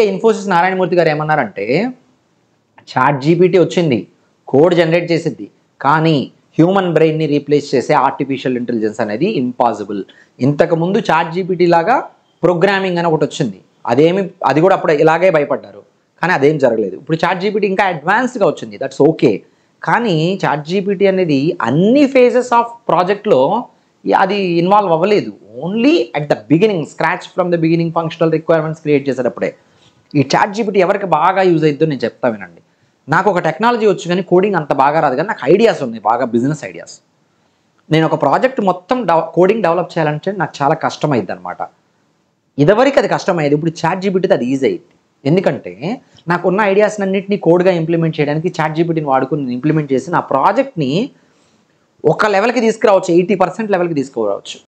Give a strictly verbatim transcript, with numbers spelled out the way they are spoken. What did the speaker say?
Infosys Narayanamurthy garu ఏమన్నారంటే chat G P T వచ్చింది code generate చేసిద్ది కానీ హ్యూమన్ బ్రెయిన్ ని రీప్లేస్ చేసే ఆర్టిఫిషియల్ ఇంటెలిజెన్స్ అనేది ఇంపాసిబుల్ ఇంతకు ముందు chat G P T లాగా ప్రోగ్రామింగ్ అని ఒకటి వచ్చింది అదేమి అది కూడా అప్పుడు ఇలాగే భయపడ్డారు కానీ అదేం జరగలేదు ఇప్పుడు chat G P T ఇంకా అడ్వాన్స్డ్ గా వచ్చింది దట్స్ ఓకే కానీ chat G P T అనేది అన్ని ఫేజెస్ ఆఫ్ ప్రాజెక్ట్ లో అది ఇన్వాల్వ్ అవ్వలేదు only at the beginning scratch from the beginning functional requirements create చేసేటప్పుడే ఈ చాట్ జీపీటీ ఎవరికి బాగా యూజ్ అయిద్దో నేను చెప్తా వినండి నాకు ఒక టెక్నాలజీ వచ్చు కానీ కోడింగ్ అంత బాగా రాదు కానీ నాకు ఐడియాస్ ఉన్నాయి బాగా బిజినెస్ ఐడియాస్ నేను ఒక ప్రాజెక్ట్ మొత్తం కోడింగ్ డెవలప్ చేయాలంటే నాకు చాలా కష్టమైద్ది అనమాట ఇదివరకు అది కష్టమయ్యేది ఇప్పుడు చాట్ జీపీటీతో అది ఈజీ అయింది ఎందుకంటే నాకున్న ఐడియాస్ అన్నింటినీ కోడ్గా ఇంప్లిమెంట్ చేయడానికి చాట్ జీపీటీని వాడుకుని నేను ఇంప్లిమెంట్ చేసి నా ప్రాజెక్ట్ని ఒక లెవెల్కి తీసుకురావచ్చు ఎయిటీ పర్సెంట్ లెవెల్కి తీసుకురావచ్చు